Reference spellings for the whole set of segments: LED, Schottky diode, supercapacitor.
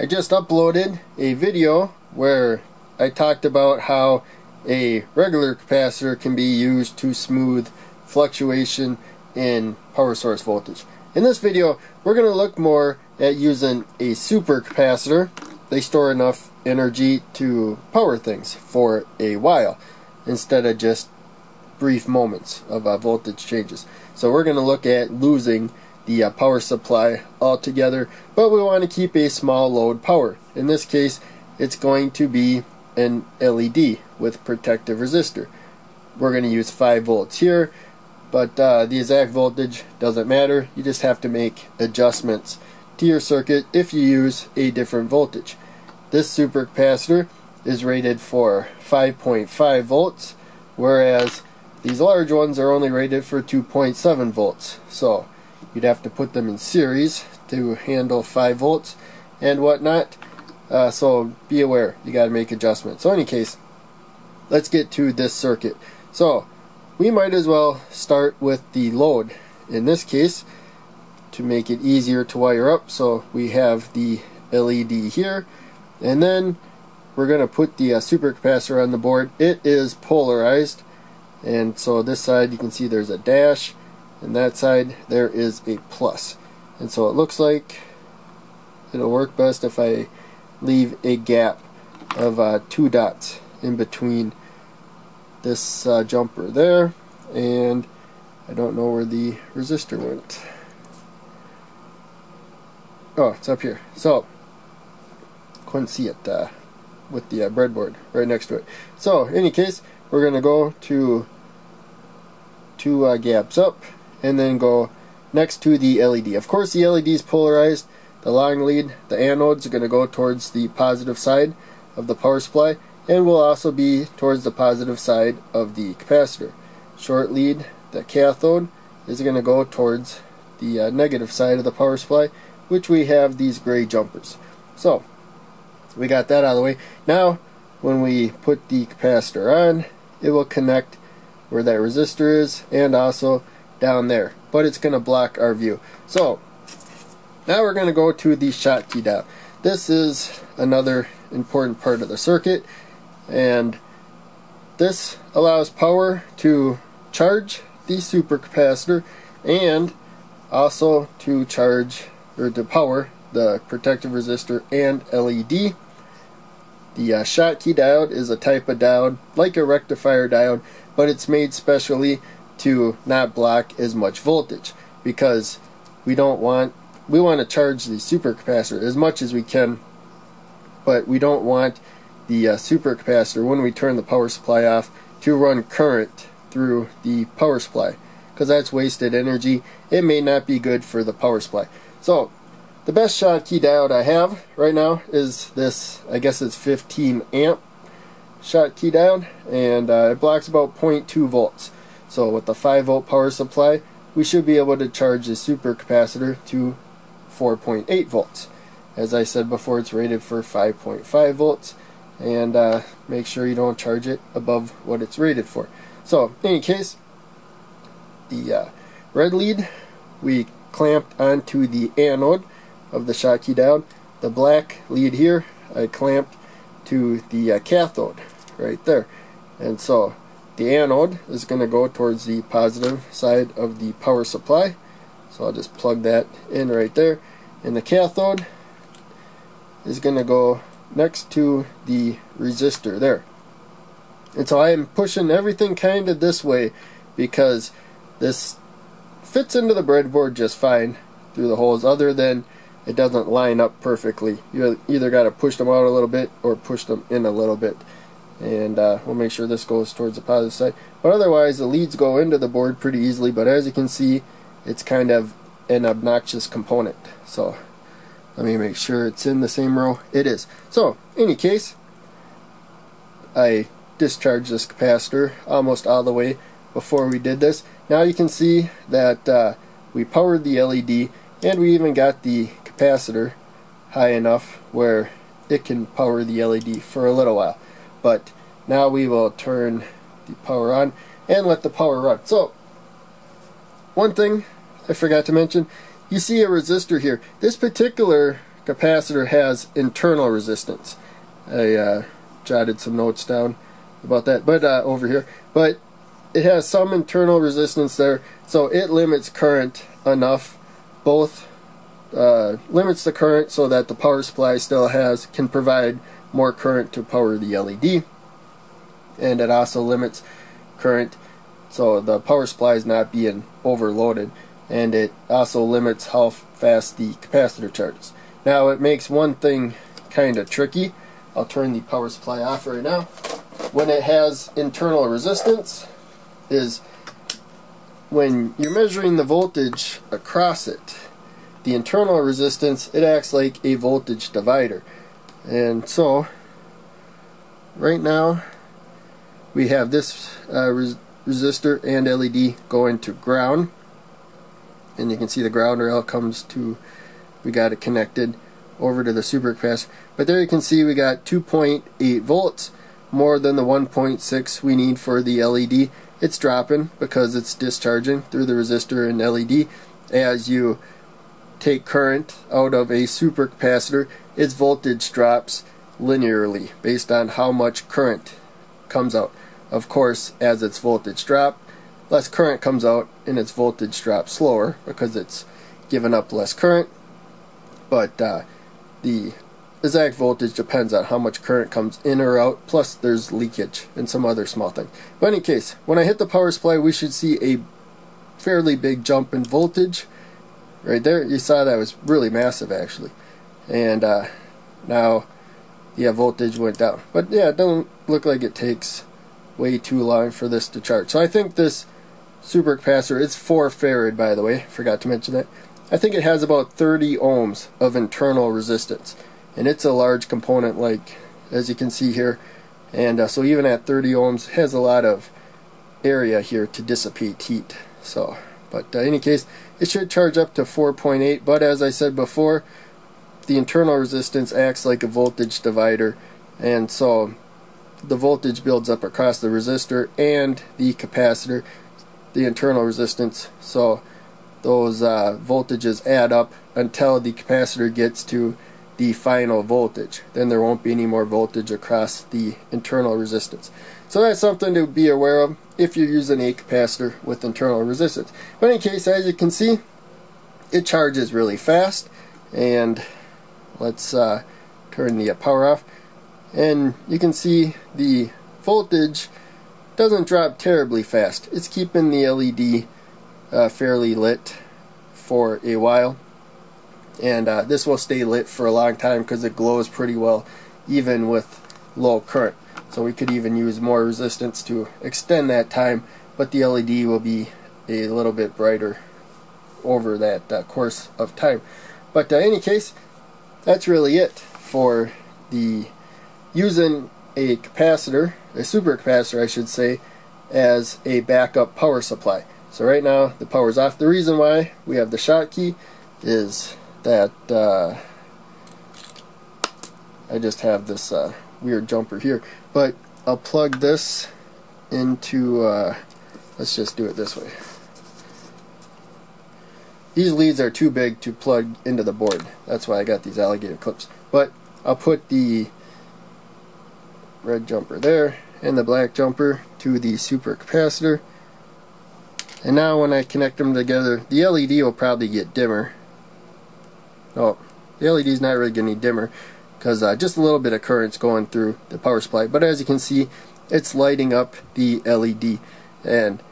I just uploaded a video where I talked about how a regular capacitor can be used to smooth fluctuation in power source voltage. In this video, we're going to look more at using a supercapacitor. They store enough energy to power things for a while instead of just brief moments of voltage changes. So we're going to look at losing the power supply altogether, but we want to keep a small load power. In this case, it's going to be an LED with protective resistor. We're going to use 5 volts here, but the exact voltage doesn't matter. You just have to make adjustments to your circuit if you use a different voltage. This supercapacitor is rated for 5.5 volts, whereas these large ones are only rated for 2.7 volts. So you'd have to put them in series to handle 5 volts and whatnot. So be aware, you got to make adjustments. So in any case, let's get to this circuit. So we might as well start with the load. In this case, to make it easier to wire up, so we have the LED here, and then we're going to put the supercapacitor on the board. It is polarized, and so this side you can see there's a dash, and that side there is a plus. And so it looks like it'll work best if I leave a gap of 2 dots in between this jumper there, and I don't know where the resistor went. Oh, it's up here. So couldn't see it with the breadboard right next to it. So in any case, we're going to go to 2 gaps up and then go next to the LED. Of course, the LED is polarized. The long lead, the anodes, are going to go towards the positive side of the power supply, and will also be towards the positive side of the capacitor. Short lead, the cathode, is going to go towards the negative side of the power supply, which we have these gray jumpers. So we got that out of the way. Now when we put the capacitor on, it will connect where that resistor is and also down there, but it's going to block our view. So now we're going to go to the Schottky diode. This is another important part of the circuit, and this allows power to charge the supercapacitor and also to charge or to power the protective resistor and LED. The Schottky diode is a type of diode like a rectifier diode, but it's made specially to not block as much voltage, because we want to charge the supercapacitor as much as we can, but we don't want the supercapacitor, when we turn the power supply off, to run current through the power supply, because that's wasted energy. It may not be good for the power supply. So the best Schottky diode I have right now is this, I guess it's 15 amp Schottky diode, and it blocks about 0.2 volts. So with the 5 volt power supply, we should be able to charge the supercapacitor to 4.8 volts. As I said before, it's rated for 5.5 volts, and make sure you don't charge it above what it's rated for. So in any case, the red lead we clamped onto the anode of the Schottky diode. The black lead here I clamped to the cathode right there, and so the anode is going to go towards the positive side of the power supply, so I'll just plug that in right there, and the cathode is going to go next to the resistor there. And so I am pushing everything kind of this way because this fits into the breadboard just fine through the holes, other than it doesn't line up perfectly. You either got to push them out a little bit or push them in a little bit. And we'll make sure this goes towards the positive side, but otherwise the leads go into the board pretty easily. But as you can see, it's kind of an obnoxious component, so let me make sure it's in the same row. It is. So in any case, I discharged this capacitor almost all the way before we did this. Now you can see that we powered the LED, and we even got the capacitor high enough where it can power the LED for a little while. But now we will turn the power on and let the power run. So one thing I forgot to mention, you see a resistor here. This particular capacitor has internal resistance. I jotted some notes down about that, but over here, but it has some internal resistance there, so it limits current enough, both limits the current so that the power supply still can provide more current to power the LED, and it also limits current so the power supply is not being overloaded, and it also limits how fast the capacitor charges. Now it makes one thing kinda tricky. I'll turn the power supply off right now. When it has internal resistance is when you're measuring the voltage across it, the internal resistance, it acts like a voltage divider. And so right now we have this resistor and LED going to ground, and you can see the ground rail comes to, we got it connected over to the supercapacitor. But there you can see we got 2.8 volts, more than the 1.6 we need for the LED. It's dropping because it's discharging through the resistor and LED. As you take current out of a supercapacitor, its voltage drops linearly based on how much current comes out. Of course, as its voltage drops, less current comes out and its voltage drops slower because it's giving up less current, but the exact voltage depends on how much current comes in or out, plus there's leakage and some other small thing. But in any case, when I hit the power supply, we should see a fairly big jump in voltage. Right there, you saw that was really massive actually, and now yeah, voltage went down. But yeah, it doesn't look like it takes way too long for this to charge. So I think this supercapacitor, it's 4 farad, by the way, forgot to mention that. I think it has about 30 ohms of internal resistance, and it's a large component, like as you can see here, and so even at 30 ohms has a lot of area here to dissipate heat. So but in any case, it should charge up to 4.8, but as I said before, the internal resistance acts like a voltage divider, and so the voltage builds up across the resistor and the capacitor, the internal resistance, so those voltages add up until the capacitor gets to the final voltage. Then there won't be any more voltage across the internal resistance. So that's something to be aware of if you're using a capacitor with internal resistance. But in any case, as you can see, it charges really fast, and let's turn the power off, and you can see the voltage doesn't drop terribly fast. It's keeping the LED fairly lit for a while, and this will stay lit for a long time because it glows pretty well even with low current. So we could even use more resistance to extend that time, but the LED will be a little bit brighter over that course of time. But in any case, that's really it for the using a capacitor, a supercapacitor I should say, as a backup power supply. So right now the power's off. The reason why we have the Schottky is that I just have this weird jumper here, but I'll plug this into, let's just do it this way. These leads are too big to plug into the board, that's why I got these alligator clips. But I'll put the red jumper there and the black jumper to the supercapacitor, and now when I connect them together, the LED will probably get dimmer. Oh, the LED's not really getting any dimmer because just a little bit of current's going through the power supply, but as you can see, it's lighting up the LED, and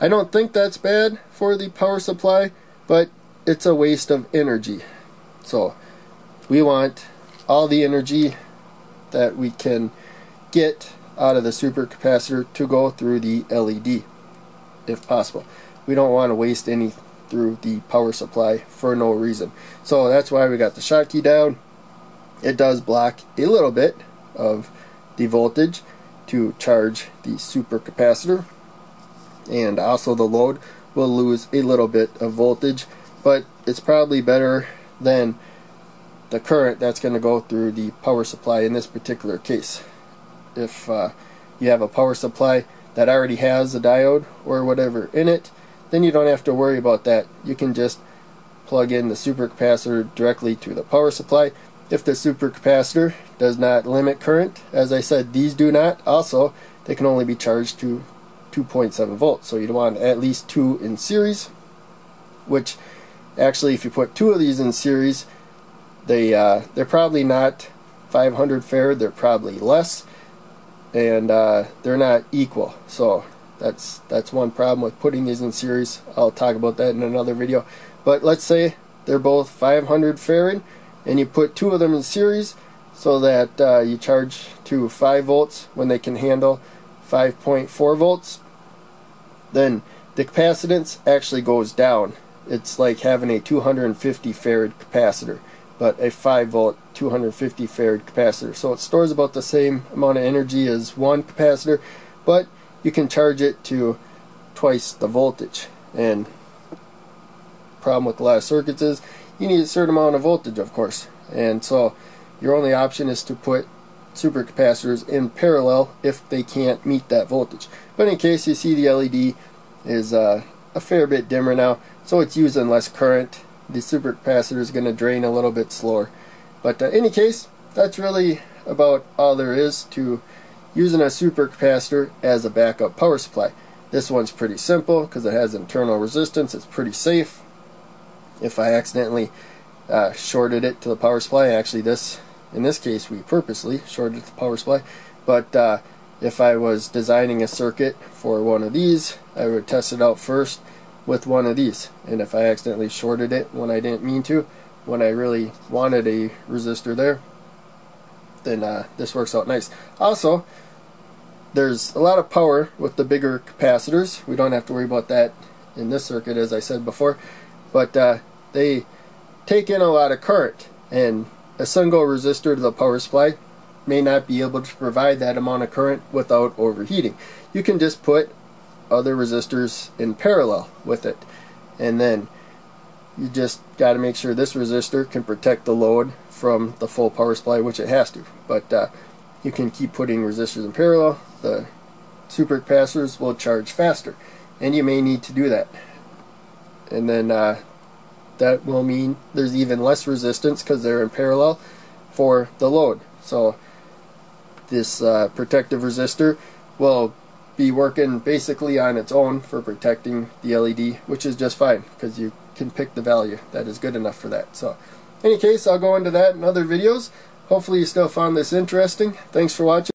I don't think that's bad for the power supply, but it's a waste of energy. So we want all the energy that we can get out of the supercapacitor to go through the LED if possible. We don't want to waste any through the power supply for no reason. So that's why we got the Schottky diode. It does block a little bit of the voltage to charge the supercapacitor, and also the load will lose a little bit of voltage, but it's probably better than the current that's going to go through the power supply in this particular case. If you have a power supply that already has a diode or whatever in it, then you don't have to worry about that. You can just plug in the supercapacitor directly to the power supply. If the supercapacitor does not limit current, as I said, these do not. Also, they can only be charged to 2.7 volts, so you'd want at least two in series, which actually if you put two of these in series, they're probably not 500 farad, they're probably less, and they're not equal. So that's one problem with putting these in series. I'll talk about that in another video. But let's say they're both 500 farad and you put two of them in series so that you charge to 5 volts when they can handle 5.4 volts, then the capacitance actually goes down. It's like having a 250 farad capacitor, but a 5 volt 250 farad capacitor. So it stores about the same amount of energy as one capacitor, but you can charge it to twice the voltage. And the problem with a lot of circuits is you need a certain amount of voltage, of course. And so your only option is to put supercapacitors in parallel if they can't meet that voltage. But in case, you see the LED is a fair bit dimmer now, so it's using less current. The supercapacitor is going to drain a little bit slower. But in any case, that's really about all there is to using a supercapacitor as a backup power supply. This one's pretty simple because it has internal resistance. It's pretty safe. If I accidentally shorted it to the power supply, actually in this case we purposely shorted it to the power supply, but if I was designing a circuit for one of these, I would test it out first with one of these. And if I accidentally shorted it when I didn't mean to, when I really wanted a resistor there, then this works out nice. Also, there's a lot of power with the bigger capacitors. We don't have to worry about that in this circuit, as I said before, but they take in a lot of current, and a single resistor to the power supply may not be able to provide that amount of current without overheating. You can just put other resistors in parallel with it, and then you just got to make sure this resistor can protect the load from the full power supply, which it has to. But you can keep putting resistors in parallel. The supercapacitors will charge faster, and you may need to do that. And then that will mean there's even less resistance because they're in parallel for the load. So this protective resistor will be working basically on its own for protecting the LED, which is just fine because you can pick the value that is good enough for that. So in any case, I'll go into that in other videos. Hopefully you still found this interesting. Thanks for watching.